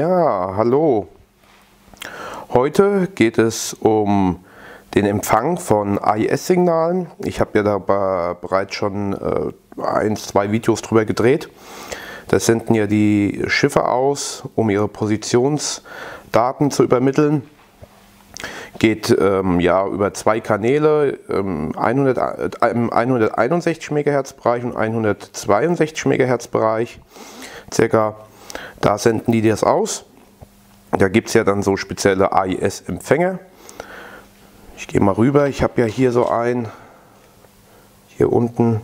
Ja, hallo. Heute geht es um den Empfang von AIS-Signalen. Ich habe ja da bereits schon zwei Videos drüber gedreht. Das senden ja die Schiffe aus, um ihre Positionsdaten zu übermitteln. Geht ja über zwei Kanäle, 161 MHz Bereich und 162 MHz Bereich circa. Da senden die das aus. Da gibt es ja dann so spezielle AIS-Empfänger. Ich gehe mal rüber. Ich habe ja hier so einen, hier unten,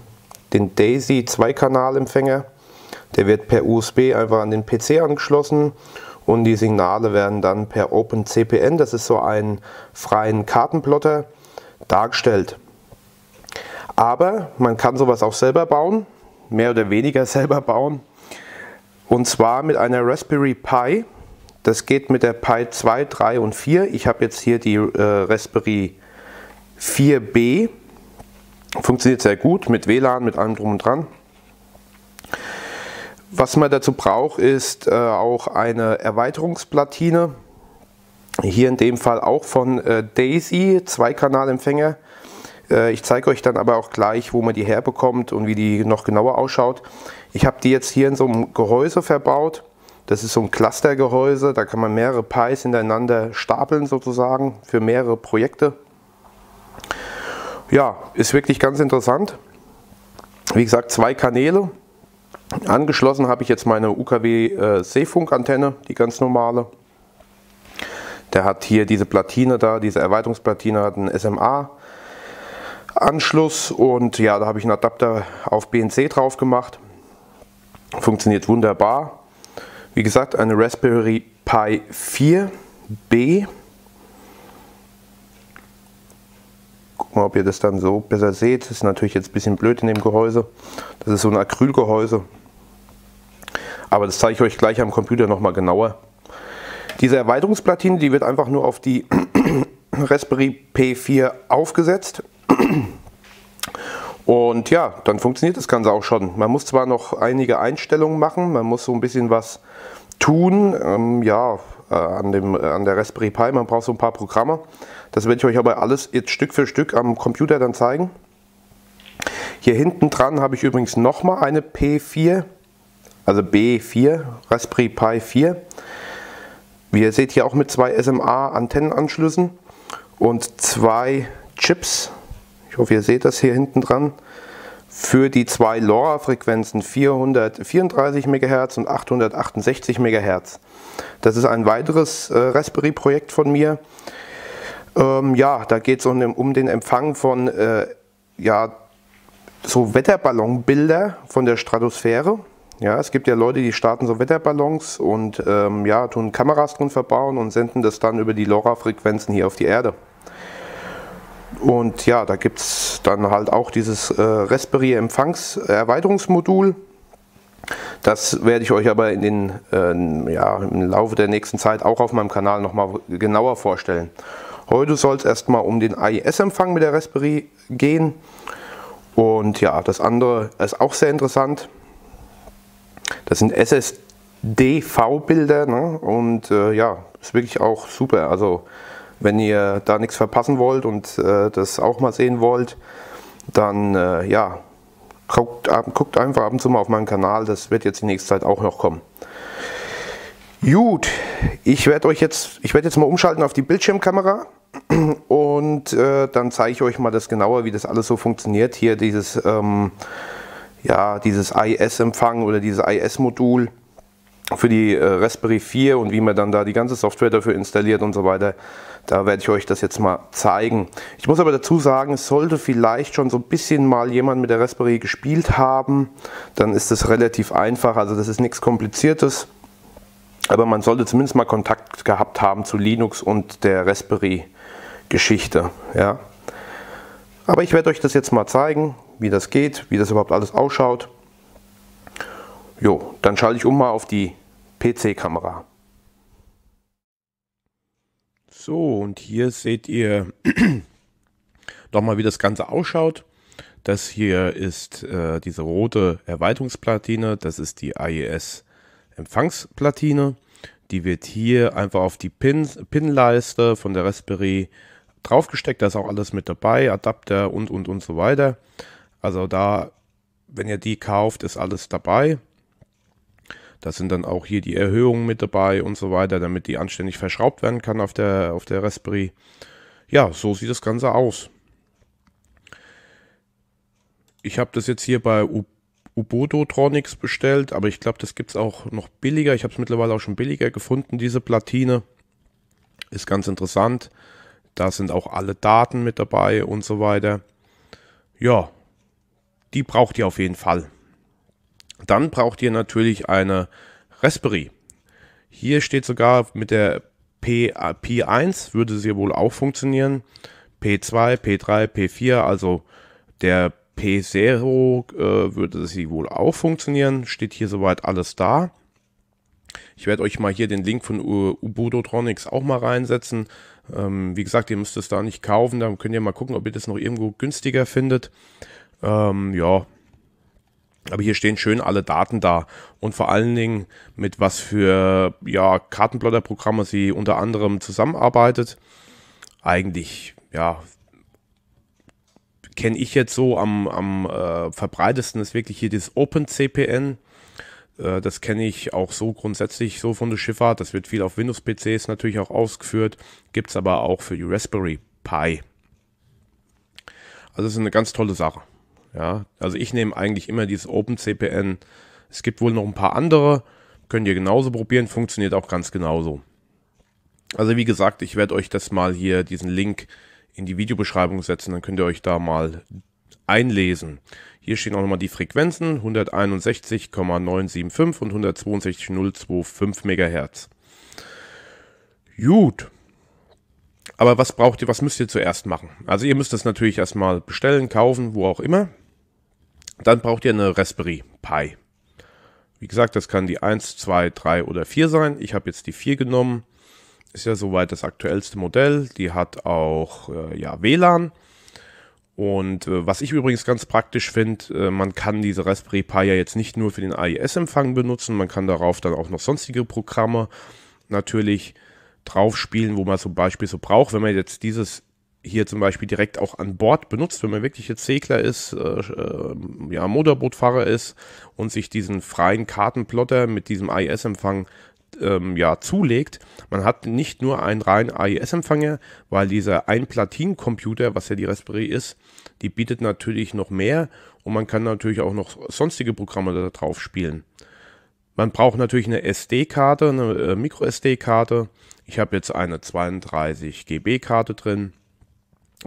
den Daisy 2-Kanal-Empfänger. Der wird per USB einfach an den PC angeschlossen und die Signale werden dann per OpenCPN, das ist so ein freien Kartenplotter, dargestellt. Aber man kann sowas auch selber bauen, mehr oder weniger selber bauen. Und zwar mit einer Raspberry Pi. Das geht mit der Pi 2, 3 und 4. Ich habe jetzt hier die Raspberry 4B. Funktioniert sehr gut mit WLAN, mit allem drum und dran. Was man dazu braucht, ist auch eine Erweiterungsplatine. Hier in dem Fall auch von Daisy, 2-Kanal-Empfänger. Ich zeige euch dann aber auch gleich, wo man die herbekommt und wie die noch genauer ausschaut. Ich habe die jetzt hier in so einem Gehäuse verbaut. Das ist so ein Clustergehäuse, da kann man mehrere Pis hintereinander stapeln sozusagen für mehrere Projekte. Ja, ist wirklich ganz interessant. Wie gesagt, zwei Kanäle. Angeschlossen habe ich jetzt meine UKW-Seefunk-Antenne, die ganz normale. Der hat hier diese Platine da, diese Erweiterungsplatine hat einen SMA. Anschluss und ja, da habe ich einen Adapter auf BNC drauf gemacht. Funktioniert wunderbar. Wie gesagt, eine Raspberry Pi 4B. Gucken wir, ob ihr das dann so besser seht. Das ist natürlich jetzt ein bisschen blöd in dem Gehäuse. Das ist so ein Acrylgehäuse. Aber das zeige ich euch gleich am Computer nochmal genauer. Diese Erweiterungsplatine, die wird einfach nur auf die Raspberry Pi 4 aufgesetzt. Und ja, dann funktioniert das Ganze auch schon. Man muss zwar noch einige Einstellungen machen, man muss so ein bisschen was tun, an der Raspberry Pi, man braucht so ein paar Programme. Das werde ich euch aber alles jetzt Stück für Stück am Computer dann zeigen. Hier hinten dran habe ich übrigens nochmal eine P4, also B4, Raspberry Pi 4. Wie ihr seht, hier auch mit zwei SMA-Antennenanschlüssen und zwei Chips. Ich hoffe, ihr seht das hier hinten dran, für die zwei LoRa-Frequenzen 434 MHz und 868 MHz. Das ist ein weiteres Raspberry-Projekt von mir. Ja, da geht es um den Empfang von so Wetterballonbilder von der Stratosphäre. Ja, es gibt ja Leute, die starten so Wetterballons und tun Kameras drin verbauen und senden das dann über die LoRa-Frequenzen hier auf die Erde. Und ja, da gibt es dann halt auch dieses Raspberry-Empfangserweiterungsmodul. Das werde ich euch aber in den, im Laufe der nächsten Zeit auch auf meinem Kanal nochmal genauer vorstellen. Heute soll es erstmal um den AIS-Empfang mit der Raspberry gehen. Und ja, das andere ist auch sehr interessant. Das sind SSDV-Bilder, ne? Und ja, ist wirklich auch super. Also wenn ihr da nichts verpassen wollt und das auch mal sehen wollt, dann guckt einfach ab und zu mal auf meinen Kanal. Das wird jetzt die nächste Zeit auch noch kommen. Gut, ich werde jetzt mal umschalten auf die Bildschirmkamera und dann zeige ich euch mal das genauer, wie das alles so funktioniert. Hier dieses, dieses AIS-Empfang oder dieses AIS-Modul für die Raspberry 4 und wie man dann da die ganze Software dafür installiert und so weiter. Da werde ich euch das jetzt mal zeigen. Ich muss aber dazu sagen, es sollte vielleicht schon so ein bisschen mal jemand mit der Raspberry gespielt haben. Dann ist das relativ einfach, also das ist nichts Kompliziertes. Aber man sollte zumindest mal Kontakt gehabt haben zu Linux und der Raspberry-Geschichte. Ja. Aber ich werde euch das jetzt mal zeigen, wie das geht, wie das überhaupt alles ausschaut. Jo, dann schalte ich mal auf die PC-Kamera. So, und hier seht ihr nochmal, wie das Ganze ausschaut. Das hier ist diese rote Erweiterungsplatine, das ist die AIS-Empfangsplatine. Die wird hier einfach auf die Pin-Leiste von der Raspberry draufgesteckt. Da ist auch alles mit dabei, Adapter und so weiter. Also da, wenn ihr die kauft, ist alles dabei. Da sind dann auch hier die Erhöhungen mit dabei und so weiter, damit die anständig verschraubt werden kann auf der Raspberry. Ja, so sieht das Ganze aus. Ich habe das jetzt hier bei Uputronics bestellt, aber ich glaube, das gibt es auch noch billiger. Ich habe es mittlerweile auch schon billiger gefunden, diese Platine. Ist ganz interessant. Da sind auch alle Daten mit dabei und so weiter. Ja, die braucht ihr auf jeden Fall. Dann braucht ihr natürlich eine Raspberry. Hier steht sogar mit der P1 würde sie wohl auch funktionieren. P2, P3, P4, also der P0 würde sie wohl auch funktionieren. Steht hier soweit alles da. Ich werde euch mal hier den Link von Uputronics auch mal reinsetzen. Wie gesagt, ihr müsst es da nicht kaufen. Dann könnt ihr mal gucken, ob ihr das noch irgendwo günstiger findet. Ja, aber hier stehen schön alle Daten da und vor allen Dingen mit was für ja, Kartenplotter-Programme sie unter anderem zusammenarbeitet. Eigentlich, ja, kenne ich jetzt so am verbreitesten ist wirklich hier das OpenCPN. Das kenne ich auch so grundsätzlich so von der Schifffahrt. Das wird viel auf Windows-PCs natürlich auch ausgeführt, gibt es aber auch für die Raspberry Pi. Also das ist eine ganz tolle Sache. Ja, also ich nehme eigentlich immer dieses OpenCPN. Es gibt wohl noch ein paar andere, könnt ihr genauso probieren, funktioniert auch ganz genauso. Also wie gesagt, ich werde euch das mal hier, diesen Link in die Videobeschreibung setzen, dann könnt ihr euch da mal einlesen. Hier stehen auch nochmal die Frequenzen, 161,975 und 162,025 MHz. Gut. Aber was braucht ihr, was müsst ihr zuerst machen? Also ihr müsst das natürlich erstmal bestellen, kaufen, wo auch immer. Dann braucht ihr eine Raspberry Pi. Wie gesagt, das kann die 1, 2, 3 oder 4 sein. Ich habe jetzt die 4 genommen. Ist ja soweit das aktuellste Modell. Die hat auch ja, WLAN. Und was ich übrigens ganz praktisch finde, man kann diese Raspberry Pi ja jetzt nicht nur für den AIS-Empfang benutzen. Man kann darauf dann auch noch sonstige Programme natürlich drauf spielen, wo man zum Beispiel so braucht, wenn man jetzt dieses hier zum Beispiel direkt auch an Bord benutzt, wenn man wirklich jetzt Segler ist, ja, Motorbootfahrer ist und sich diesen freien Kartenplotter mit diesem AIS-Empfang ja, zulegt. Man hat nicht nur einen reinen AIS-Empfänger, weil dieser Ein-Platin-Computer, was ja die Raspberry ist, die bietet natürlich noch mehr und man kann natürlich auch noch sonstige Programme da drauf spielen. Man braucht natürlich eine SD-Karte, eine Micro-SD-Karte. Ich habe jetzt eine 32 GB-Karte drin.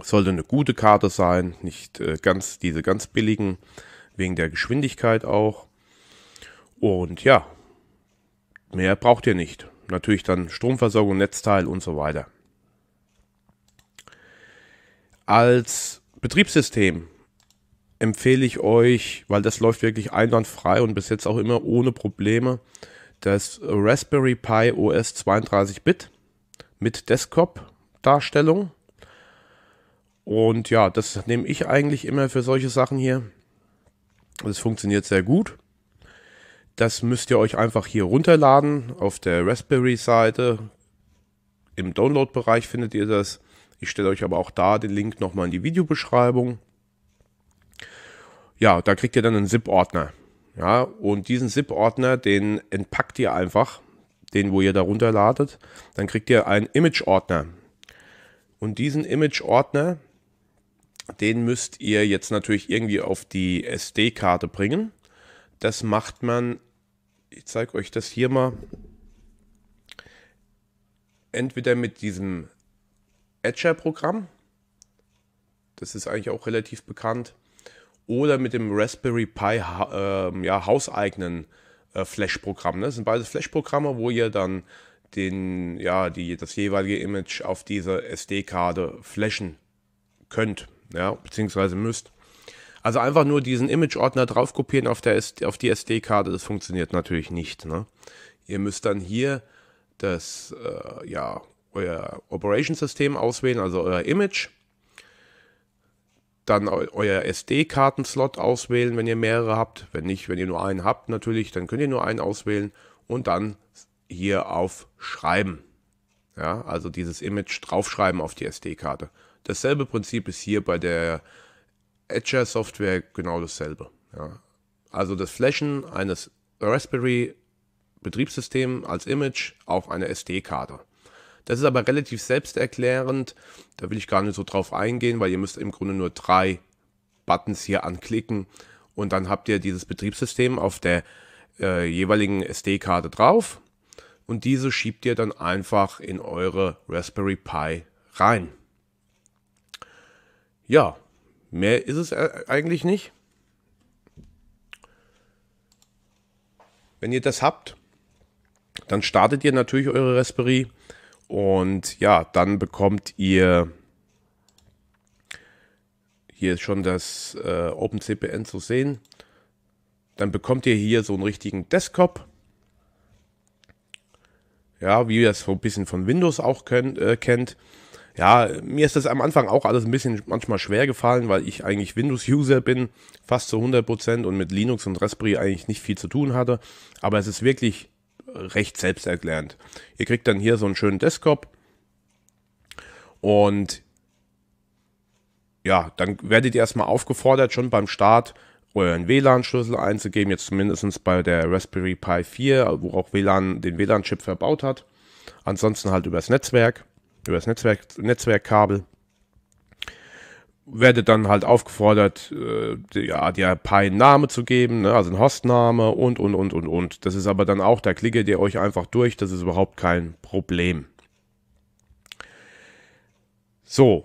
Sollte eine gute Karte sein, nicht ganz diese ganz billigen, wegen der Geschwindigkeit auch. Und ja, mehr braucht ihr nicht. Natürlich dann Stromversorgung, Netzteil und so weiter. Als Betriebssystem empfehle ich euch, weil das läuft wirklich einwandfrei und bis jetzt auch immer ohne Probleme, das Raspberry Pi OS 32-Bit mit Desktop-Darstellung. Und ja, das nehme ich eigentlich immer für solche Sachen hier. Das funktioniert sehr gut. Das müsst ihr euch einfach hier runterladen. Auf der Raspberry-Seite im Download-Bereich findet ihr das. Ich stelle euch aber auch da den Link nochmal in die Videobeschreibung. Ja, da kriegt ihr dann einen ZIP-Ordner. Ja, und diesen ZIP-Ordner, den entpackt ihr einfach, den, wo ihr da runterladet. Dann kriegt ihr einen Image-Ordner. Und diesen Image-Ordner, den müsst ihr jetzt natürlich irgendwie auf die SD-Karte bringen. Das macht man, ich zeige euch das hier mal, entweder mit diesem Etcher-Programm, das ist eigentlich auch relativ bekannt, oder mit dem Raspberry Pi ja, hauseigenen Flash-Programm. Das sind beides Flash-Programme, wo ihr dann den, ja, das jeweilige Image auf diese SD-Karte flashen könnt, ja, beziehungsweise müsst. Also einfach nur diesen Image-Ordner drauf kopieren auf die SD-Karte, das funktioniert natürlich nicht. Ne? Ihr müsst dann hier das, ja, euer Operating-System auswählen, also euer Image. Dann euer SD-Kartenslot auswählen, wenn ihr mehrere habt. Wenn nicht, wenn ihr nur einen habt natürlich, dann könnt ihr nur einen auswählen und dann hier auf Schreiben. Ja, also dieses Image draufschreiben auf die SD-Karte. Dasselbe Prinzip ist hier bei der Etcher-Software genau dasselbe. Ja. Also das Flashen eines Raspberry-Betriebssystems als Image auf eine SD-Karte. Das ist aber relativ selbsterklärend, da will ich gar nicht so drauf eingehen, weil ihr müsst im Grunde nur 3 Buttons hier anklicken und dann habt ihr dieses Betriebssystem auf der jeweiligen SD-Karte drauf und diese schiebt ihr dann einfach in eure Raspberry Pi rein. Ja, mehr ist es eigentlich nicht. Wenn ihr das habt, dann startet ihr natürlich eure Raspberry und ja, dann bekommt ihr hier ist schon das OpenCPN zu sehen. Dann bekommt ihr hier so einen richtigen Desktop. Ja, wie ihr es so ein bisschen von Windows auch kennt. Ja, mir ist das am Anfang auch alles ein bisschen manchmal schwer gefallen, weil ich eigentlich Windows-User bin, fast zu 100% und mit Linux und Raspberry eigentlich nicht viel zu tun hatte. Aber es ist wirklich recht selbsterklärend. Ihr kriegt dann hier so einen schönen Desktop und ja, dann werdet ihr erstmal aufgefordert, schon beim Start euren WLAN-Schlüssel einzugeben, jetzt zumindest bei der Raspberry Pi 4, wo auch WLAN den WLAN-Chip verbaut hat. Ansonsten halt über das Netzwerkkabel. Werdet dann halt aufgefordert, der Pi einen Namen zu geben, ne? Also einen Hostname und. Das ist aber dann auch, da klicket ihr euch einfach durch, das ist überhaupt kein Problem. So,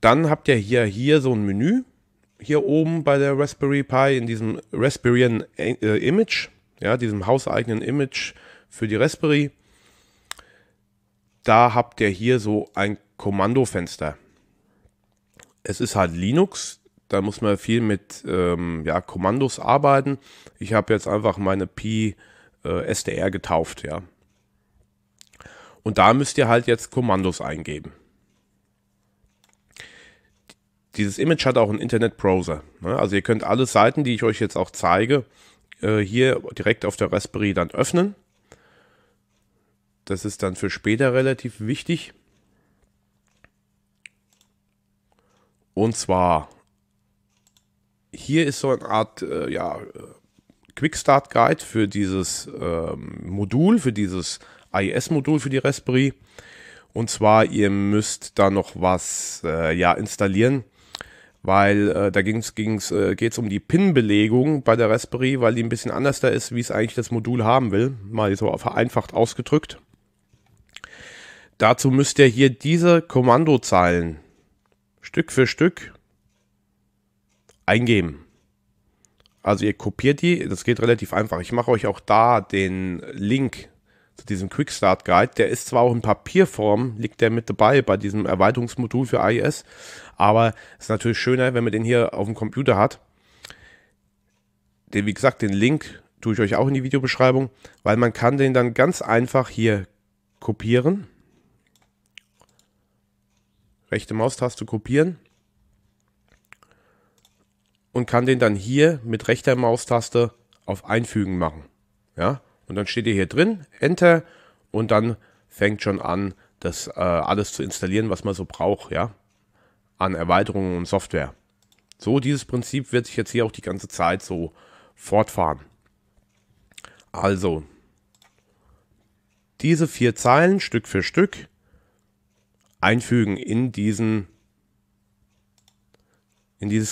dann habt ihr hier so ein Menü, hier oben bei der Raspberry Pi, in diesem Raspbian Image, ja, diesem hauseigenen Image für die Raspberry. Da habt ihr hier so ein Kommandofenster. Es ist halt Linux, da muss man viel mit Kommandos arbeiten. Ich habe jetzt einfach meine Pi SDR getauft, ja. Und da müsst ihr halt jetzt Kommandos eingeben. Dieses Image hat auch einen Internetbrowser, ne? Also ihr könnt alle Seiten, die ich euch jetzt auch zeige, hier direkt auf der Raspberry dann öffnen. Das ist dann für später relativ wichtig. Und zwar, hier ist so eine Art Quick Start Guide für dieses Modul, für dieses AIS-Modul für die Raspberry. Und zwar, ihr müsst da noch was installieren, weil da geht es um die PIN-Belegung bei der Raspberry, weil die ein bisschen anders da ist, wie es eigentlich das Modul haben will. Mal so vereinfacht ausgedrückt. Dazu müsst ihr hier diese Kommandozeilen Stück für Stück eingeben. Also ihr kopiert die, das geht relativ einfach. Ich mache euch auch da den Link zu diesem Quick Start Guide. Der ist zwar auch in Papierform, liegt der mit dabei bei diesem Erweiterungsmodul für AIS, aber es ist natürlich schöner, wenn man den hier auf dem Computer hat. Den, wie gesagt, den Link tue ich euch auch in die Videobeschreibung, weil man kann den dann ganz einfach hier kopieren. Rechte Maustaste kopieren und kann den dann hier mit rechter Maustaste auf Einfügen machen. Ja? Und dann steht ihr hier drin, Enter, und dann fängt schon an, das alles zu installieren, was man so braucht, ja, an Erweiterungen und Software. So, dieses Prinzip wird sich jetzt hier auch die ganze Zeit so fortfahren. Also, diese 4 Zeilen Stück für Stück einfügen in dieses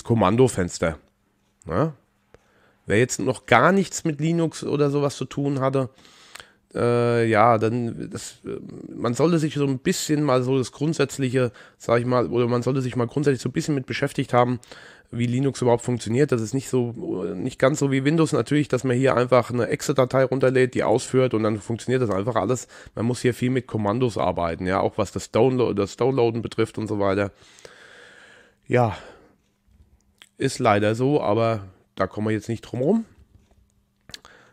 Kommandofenster. Ja? Wer jetzt noch gar nichts mit Linux oder sowas zu tun hatte, man sollte sich so ein bisschen mal so das Grundsätzliche, sag ich mal, oder man sollte sich mal grundsätzlich so ein bisschen mit beschäftigt haben, wie Linux überhaupt funktioniert. Das ist nicht ganz so wie Windows natürlich, dass man hier einfach eine Exe-Datei runterlädt, die ausführt und dann funktioniert das einfach alles. Man muss hier viel mit Kommandos arbeiten, ja, auch was das Downloaden betrifft und so weiter. Ja, ist leider so, aber da kommen wir jetzt nicht drum rum.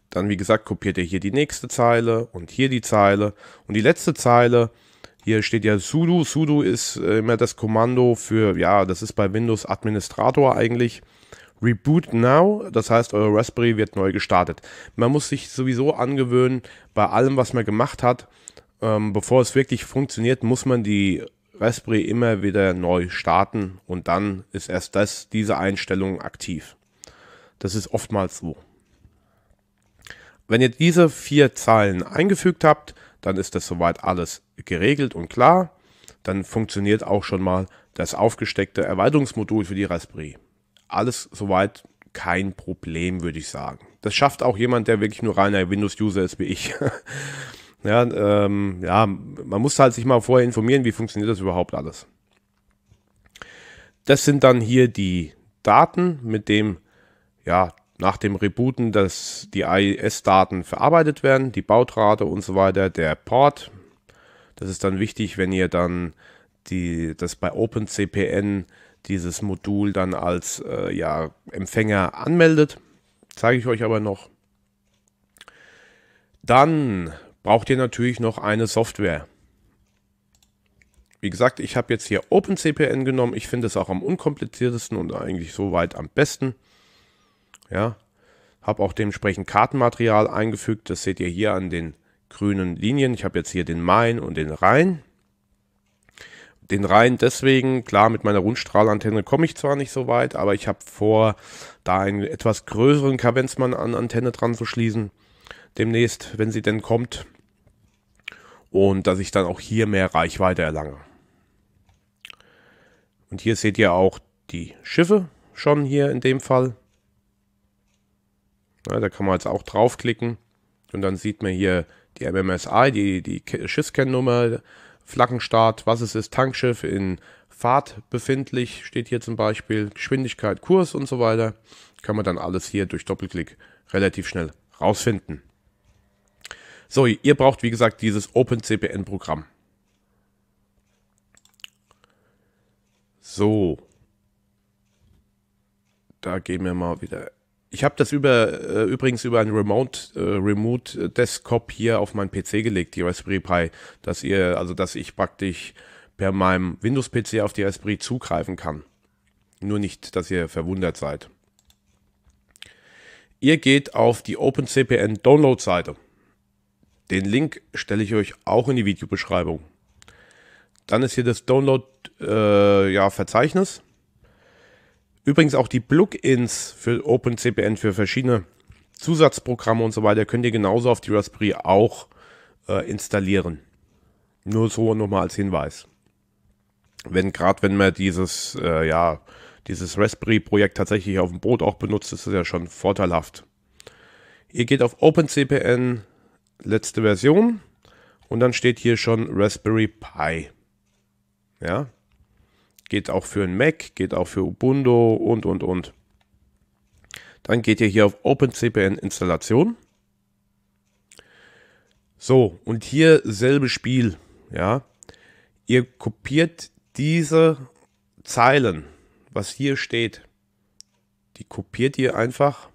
Dann, wie gesagt, kopiert ihr hier die nächste Zeile und hier die Zeile und die letzte Zeile. Hier steht ja sudo. Sudo ist immer das Kommando für, ja, das ist bei Windows Administrator eigentlich. Reboot Now, das heißt, euer Raspberry wird neu gestartet. Man muss sich sowieso angewöhnen, bei allem, was man gemacht hat, bevor es wirklich funktioniert, muss man die Raspberry immer wieder neu starten und dann ist erst diese Einstellung aktiv. Das ist oftmals so. Wenn ihr diese 4 Zeilen eingefügt habt, dann ist das soweit alles geregelt und klar. Dann funktioniert auch schon mal das aufgesteckte Erweiterungsmodul für die Raspberry. Alles soweit kein Problem, würde ich sagen. Das schafft auch jemand, der wirklich nur reiner Windows-User ist wie ich. Ja, man muss halt sich mal vorher informieren, wie funktioniert das überhaupt alles. Das sind dann hier die Daten, mit dem nach dem Rebooten, dass die AIS-Daten verarbeitet werden, die Bautrate und so weiter, der Port. Das ist dann wichtig, wenn ihr dann das bei OpenCPN dieses Modul dann als Empfänger anmeldet. Zeige ich euch aber noch. Dann braucht ihr natürlich noch eine Software. Wie gesagt, ich habe jetzt hier OpenCPN genommen. Ich finde es auch am unkompliziertesten und eigentlich soweit am besten. Ja, habe auch dementsprechend Kartenmaterial eingefügt. Das seht ihr hier an den grünen Linien. Ich habe jetzt hier den Main und den Rhein. Den Rhein deswegen, klar, mit meiner Rundstrahlantenne komme ich zwar nicht so weit, aber ich habe vor, da einen etwas größeren Kavenzmann an Antenne dran zu schließen. Demnächst, wenn sie denn kommt. Und dass ich dann auch hier mehr Reichweite erlange. Und hier seht ihr auch die Schiffe schon hier in dem Fall. Ja, da kann man jetzt auch draufklicken. Und dann sieht man hier die MMSI, die Schiffskennnummer, Flaggenstart, was es ist, Tankschiff in Fahrt befindlich, steht hier zum Beispiel, Geschwindigkeit, Kurs und so weiter. Kann man dann alles hier durch Doppelklick relativ schnell rausfinden. So, ihr braucht wie gesagt dieses OpenCPN-Programm. So. Da gehen wir mal wieder. Ich habe das übrigens über einen Remote-Desktop hier auf meinen PC gelegt, die Raspberry Pi, dass ich praktisch per meinem Windows-PC auf die Raspberry zugreifen kann. Nur nicht, dass ihr verwundert seid. Ihr geht auf die OpenCPN-Download-Seite. Den Link stelle ich euch auch in die Videobeschreibung. Dann ist hier das Download-Verzeichnis. Übrigens auch die Plugins für OpenCPN für verschiedene Zusatzprogramme und so weiter könnt ihr genauso auf die Raspberry auch installieren. Nur so nochmal als Hinweis. Wenn man dieses Raspberry-Projekt tatsächlich auf dem Boot auch benutzt, ist das ja schon vorteilhaft. Ihr geht auf OpenCPN letzte Version und dann steht hier schon Raspberry Pi. Ja, geht auch für einen Mac, geht auch für Ubuntu und. Dann geht ihr hier auf OpenCPN Installation. So, und hier selbe Spiel. Ja, ihr kopiert diese Zeilen, was hier steht. Die kopiert ihr einfach.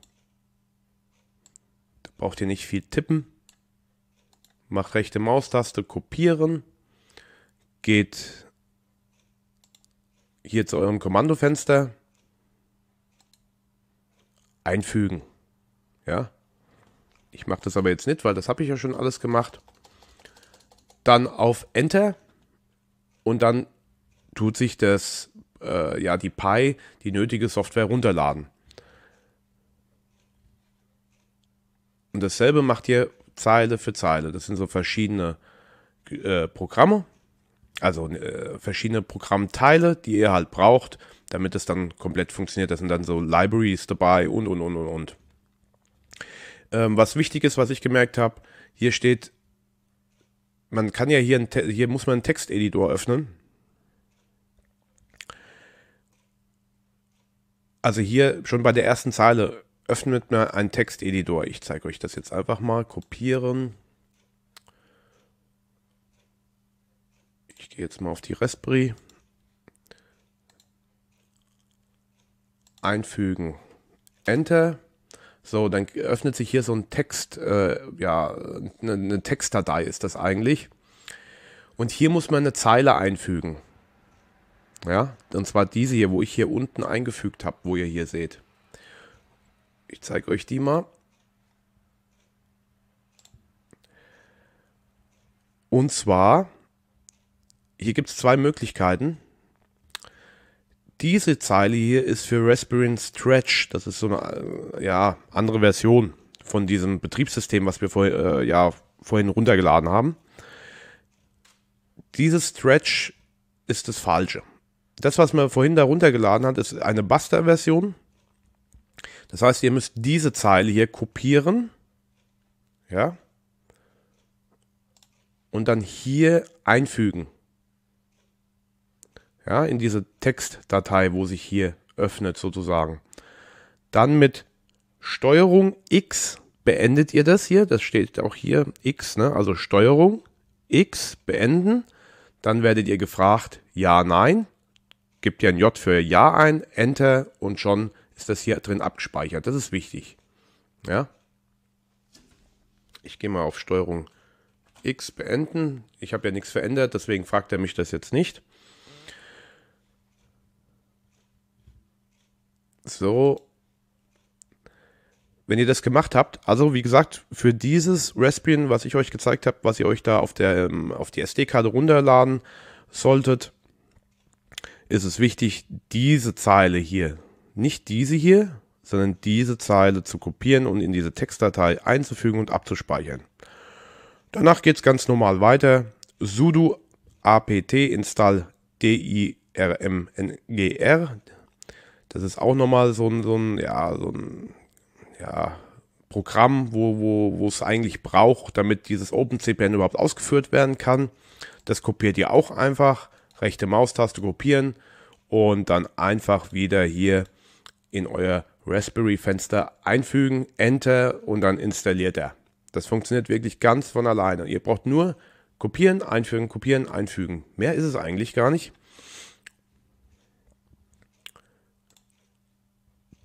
Da braucht ihr nicht viel tippen. Macht rechte Maustaste, kopieren. Geht hier zu eurem Kommandofenster. Einfügen. Ja. Ich mache das aber jetzt nicht, weil das habe ich ja schon alles gemacht. Dann auf Enter. Und dann tut sich die nötige Software runterladen. Und dasselbe macht ihr Zeile für Zeile. Das sind so verschiedene Programme, also verschiedene Programmteile, die ihr halt braucht, damit es dann komplett funktioniert. Das sind dann so Libraries dabei und. Was wichtig ist, was ich gemerkt habe, hier steht, man kann ja hier muss man einen Texteditor öffnen. Also hier schon bei der ersten Zeile öffnet man einen Texteditor. Ich zeige euch das jetzt einfach mal. Kopieren. Ich gehe jetzt mal auf die Raspberry. Einfügen. Enter. So, dann öffnet sich hier so ein Text. Eine Textdatei ist das eigentlich. Und hier muss man eine Zeile einfügen. Ja, und zwar diese hier, wo ich hier unten eingefügt habe, wo ihr hier seht. Ich zeige euch die mal. Und zwar, hier gibt es zwei Möglichkeiten. Diese Zeile hier ist für Raspbian Stretch. Das ist so eine andere Version von diesem Betriebssystem, was wir vorhin runtergeladen haben. Dieses Stretch ist das Falsche. Das, was man vorhin da runtergeladen hat, ist eine Buster-Version. Das heißt, ihr müsst diese Zeile hier kopieren. Ja. Und dann hier einfügen. Ja, in diese Textdatei, wo sich hier öffnet sozusagen. Dann mit Steuerung X beendet ihr das hier. Das steht auch hier X, ne? Also Steuerung X beenden. Dann werdet ihr gefragt, ja, nein. Gebt ihr ein J für Ja ein, Enter und schon ist das hier drin abgespeichert. Das ist wichtig. Ja. Ich gehe mal auf Steuerung X beenden. Ich habe ja nichts verändert, deswegen fragt er mich das jetzt nicht. So, wenn ihr das gemacht habt, also wie gesagt, für dieses Raspbian, was ich euch gezeigt habe, was ihr euch da auf die SD-Karte runterladen solltet, ist es wichtig, diese Zeile hier, nicht diese hier, sondern diese Zeile zu kopieren und in diese Textdatei einzufügen und abzuspeichern. Danach geht es ganz normal weiter. Sudo apt install dirmngr. Das ist auch nochmal so ein Programm, wo es eigentlich braucht, damit dieses OpenCPN überhaupt ausgeführt werden kann. Das kopiert ihr auch einfach. Rechte Maustaste kopieren und dann einfach wieder hier in euer Raspberry-Fenster einfügen. Enter und dann installiert er. Das funktioniert wirklich ganz von alleine. Ihr braucht nur kopieren, einfügen, kopieren, einfügen. Mehr ist es eigentlich gar nicht.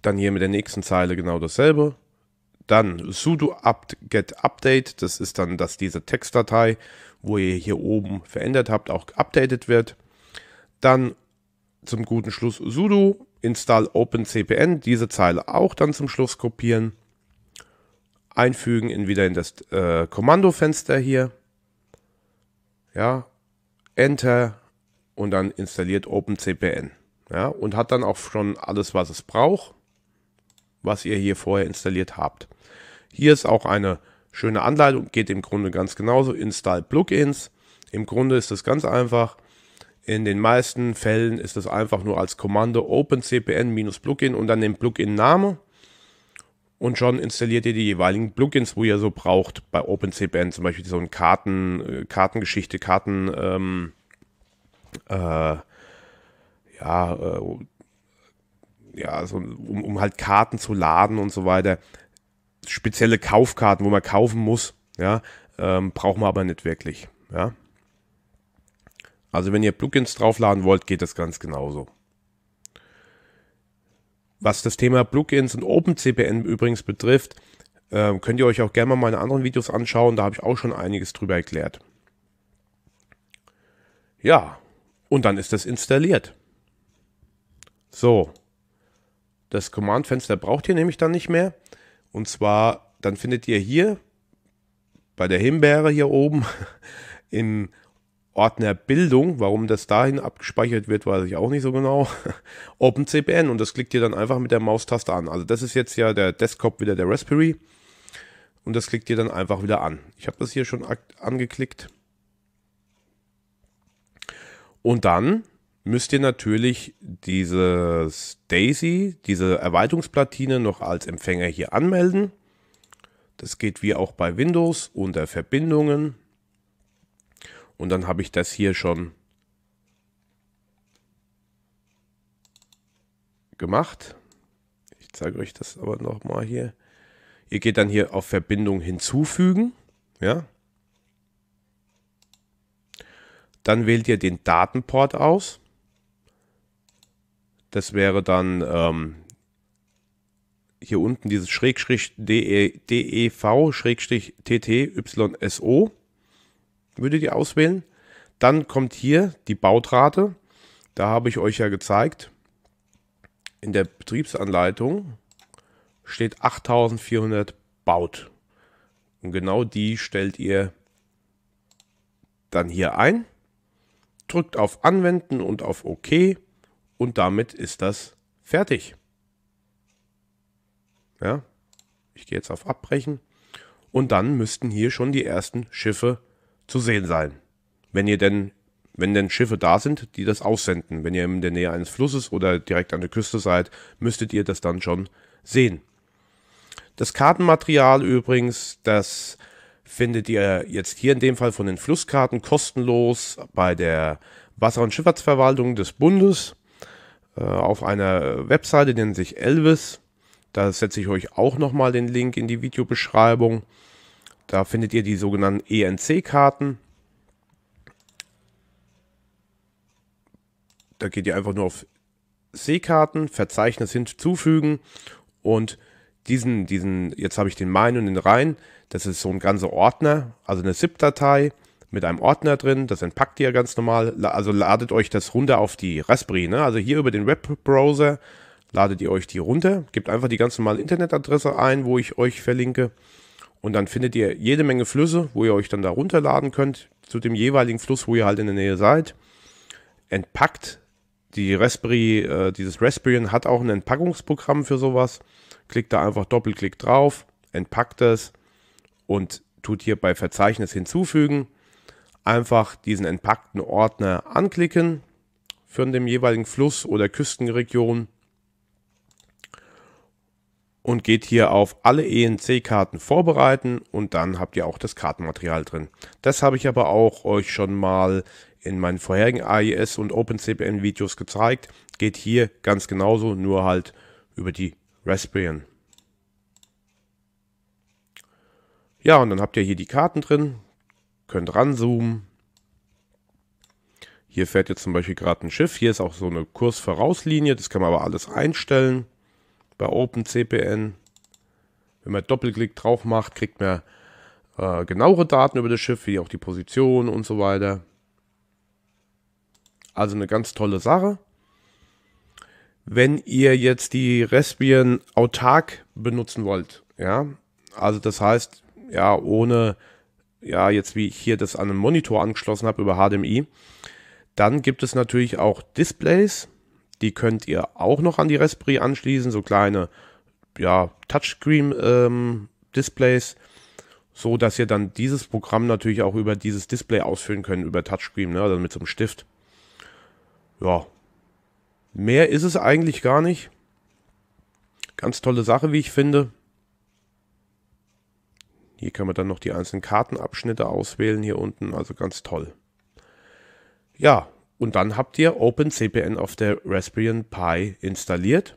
Dann hier mit der nächsten Zeile genau dasselbe. Dann sudo apt get update. Das ist dann, dass diese Textdatei, wo ihr hier oben verändert habt, auch updated wird. Dann zum guten Schluss sudo install opencpn. Diese Zeile auch dann zum Schluss kopieren. Einfügen wieder in das Kommandofenster hier. Ja, Enter und dann installiert opencpn. Ja, und hat dann auch schon alles, was es braucht, was ihr hier vorher installiert habt. Hier ist auch eine schöne Anleitung, geht im Grunde ganz genauso, Install Plugins. Im Grunde ist das ganz einfach. In den meisten Fällen ist es einfach nur als Kommando opencpn-plugin und dann den Plugin-Name. Und schon installiert ihr die jeweiligen Plugins, wo ihr so braucht. Bei OpenCPN zum Beispiel so eine Kartengeschichte, um halt Karten zu laden und so weiter. Spezielle Kaufkarten, wo man kaufen muss, ja, braucht man aber nicht wirklich. Ja. Also wenn ihr Plugins draufladen wollt, geht das ganz genauso. Was das Thema Plugins und OpenCPN übrigens betrifft, könnt ihr euch auch gerne mal meine anderen Videos anschauen, da habe ich auch schon einiges drüber erklärt. Ja, und dann ist das installiert. So, das Command-Fenster braucht ihr nämlich dann nicht mehr. Und zwar, dann findet ihr hier bei der Himbeere hier oben im Ordner Bildung, warum das dahin abgespeichert wird, weiß ich auch nicht so genau, OpenCPN und das klickt ihr dann einfach mit der Maustaste an. Also das ist jetzt ja der Desktop wieder der Raspberry und das klickt ihr dann einfach wieder an. Ich habe das hier schon angeklickt. Und dann müsst ihr natürlich dieses Daisy, diese Erweiterungsplatine noch als Empfänger hier anmelden. Das geht wie auch bei Windows unter Verbindungen. Und dann habe ich das hier schon gemacht. Ich zeige euch das aber nochmal hier. Ihr geht dann hier auf Verbindung hinzufügen, ja. Dann wählt ihr den Datenport aus. Das wäre dann hier unten dieses Schrägstrich DEV-TTYSO. Würdet ihr auswählen. Dann kommt hier die Baudrate. Da habe ich euch ja gezeigt in der Betriebsanleitung. steht 8400 baut. Und genau die stellt ihr dann hier ein, drückt auf Anwenden und auf OK und damit ist das fertig. Ja, ich gehe jetzt auf Abbrechen und dann müssten hier schon die ersten Schiffe zu sehen sein. Wenn denn Schiffe da sind, die das aussenden. Wenn ihr in der Nähe eines Flusses oder direkt an der Küste seid, müsstet ihr das dann schon sehen. Das Kartenmaterial übrigens, das findet ihr jetzt hier in dem Fall von den Flusskarten kostenlos bei der Wasser- und Schifffahrtsverwaltung des Bundes auf einer Webseite, die nennt sich Elvis. Da setze ich euch auch nochmal den Link in die Videobeschreibung. Da findet ihr die sogenannten ENC-Karten. Da geht ihr einfach nur auf Seekarten, Verzeichnis hinzufügen und jetzt habe ich den Main und den Rhein, das ist so ein ganzer Ordner, also eine ZIP-Datei mit einem Ordner drin, das entpackt ihr ganz normal, also ladet euch das runter auf die Raspberry, ne? Also hier über den Webbrowser ladet ihr euch die runter, gebt einfach die ganz normale Internetadresse ein, wo ich euch verlinke und dann findet ihr jede Menge Flüsse, wo ihr euch dann da runterladen könnt, zu dem jeweiligen Fluss, wo ihr halt in der Nähe seid, entpackt. Die Raspberry, dieses Raspbian hat auch ein Entpackungsprogramm für sowas. Klickt da einfach Doppelklick drauf, entpackt es und tut hier bei Verzeichnis hinzufügen. Einfach diesen entpackten Ordner anklicken für den jeweiligen Fluss oder Küstenregion und geht hier auf alle ENC-Karten vorbereiten und dann habt ihr auch das Kartenmaterial drin. Das habe ich aber auch euch schon mal in meinen vorherigen AIS und OpenCPN Videos gezeigt, geht hier ganz genauso, nur halt über die Raspbian. Ja, und dann habt ihr hier die Karten drin, könnt ranzoomen. Hier fährt jetzt zum Beispiel gerade ein Schiff, hier ist auch so eine Kursvorauslinie, das kann man aber alles einstellen bei OpenCPN. Wenn man Doppelklick drauf macht, kriegt man genauere Daten über das Schiff, wie auch die Position und so weiter. Also eine ganz tolle Sache. Wenn ihr jetzt die Raspbian autark benutzen wollt, ja, also das heißt, ja, ohne, ja, jetzt wie ich hier das an einen Monitor angeschlossen habe über HDMI, dann gibt es natürlich auch Displays, die könnt ihr auch noch an die Raspberry anschließen, so kleine, ja, Touchscreen-Displays, so dass ihr dann dieses Programm natürlich auch über dieses Display ausführen könnt, über Touchscreen, ne, also mit so einem Stift. Ja, mehr ist es eigentlich gar nicht. Ganz tolle Sache, wie ich finde. Hier kann man dann noch die einzelnen Kartenabschnitte auswählen, hier unten, also ganz toll. Ja, und dann habt ihr OpenCPN auf der Raspberry Pi installiert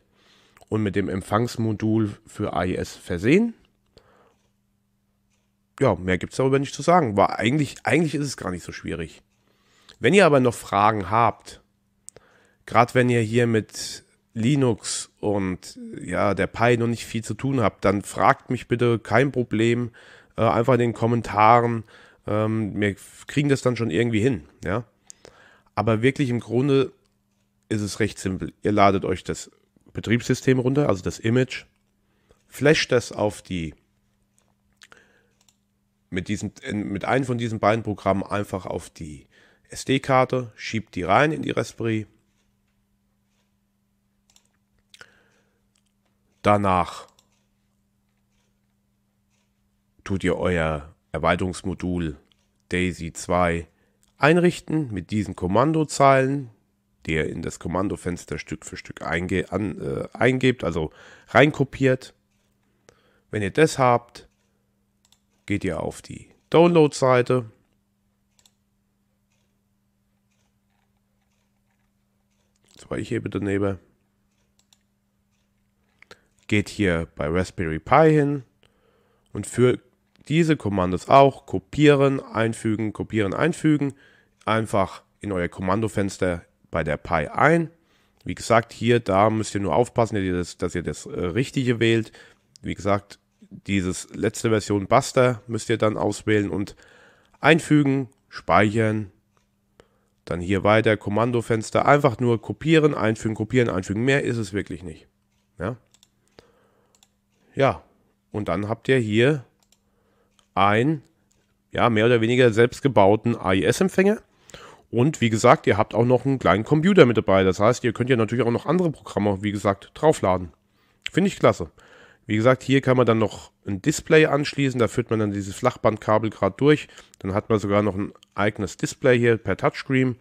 und mit dem Empfangsmodul für AIS versehen. Ja, mehr gibt es darüber nicht zu sagen, war eigentlich ist es gar nicht so schwierig. Wenn ihr aber noch Fragen habt, gerade wenn ihr hier mit Linux und ja, der Pi noch nicht viel zu tun habt, dann fragt mich bitte, kein Problem, einfach in den Kommentaren, wir kriegen das dann schon irgendwie hin. Ja? Aber wirklich im Grunde ist es recht simpel. Ihr ladet euch das Betriebssystem runter, also das Image, flasht das auf die, mit einem von diesen beiden Programmen einfach auf die SD-Karte, schiebt die rein in die Raspberry. Danach tut ihr euer Erweiterungsmodul Daisy 2 einrichten mit diesen Kommandozeilen, die ihr in das Kommandofenster Stück für Stück eingebt, also reinkopiert. Wenn ihr das habt, geht ihr auf die Download-Seite. Das war ich eben daneben. Geht hier bei Raspberry Pi hin und für diese Kommandos auch kopieren, einfügen, einfach in euer Kommandofenster bei der Pi ein. Wie gesagt, hier, da müsst ihr nur aufpassen, dass ihr das Richtige wählt. Wie gesagt, dieses letzte Version Buster müsst ihr dann auswählen und einfügen, speichern. Dann hier weiter, Kommandofenster, einfach nur kopieren, einfügen, mehr ist es wirklich nicht. Ja. Ja, und dann habt ihr hier einen, ja, mehr oder weniger selbstgebauten AIS-Empfänger. Und wie gesagt, ihr habt auch noch einen kleinen Computer mit dabei. Das heißt, ihr könnt ja natürlich auch noch andere Programme, wie gesagt, draufladen. Finde ich klasse. Wie gesagt, hier kann man dann noch ein Display anschließen. Da führt man dann dieses Flachbandkabel gerade durch. Dann hat man sogar noch ein eigenes Display hier per Touchscreen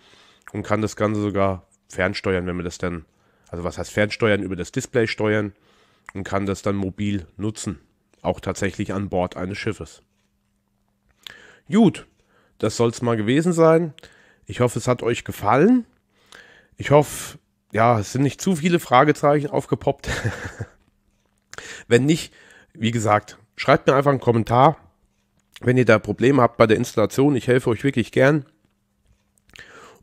und kann das Ganze sogar fernsteuern, wenn man das dann, also was heißt fernsteuern, über das Display steuern und kann das dann mobil nutzen. Auch tatsächlich an Bord eines Schiffes. Gut, das soll es mal gewesen sein. Ich hoffe, es hat euch gefallen. Ich hoffe, ja, es sind nicht zu viele Fragezeichen aufgepoppt. Wenn nicht, wie gesagt, schreibt mir einfach einen Kommentar, wenn ihr da Probleme habt bei der Installation. Ich helfe euch wirklich gern.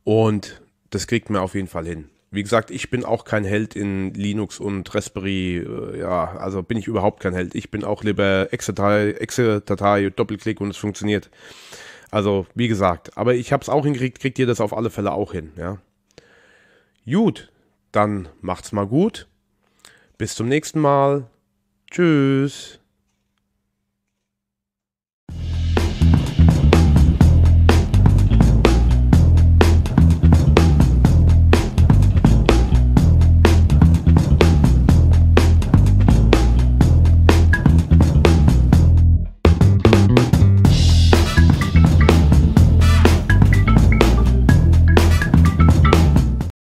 Und das kriegt mir auf jeden Fall hin. Wie gesagt, ich bin auch kein Held in Linux und Raspberry. Ja, also bin ich überhaupt kein Held. Ich bin auch lieber Exe-Datei, Doppelklick und es funktioniert. Also, wie gesagt, aber ich habe es auch hingekriegt, kriegt ihr das auf alle Fälle auch hin, ja. Gut, dann macht's mal gut. Bis zum nächsten Mal. Tschüss.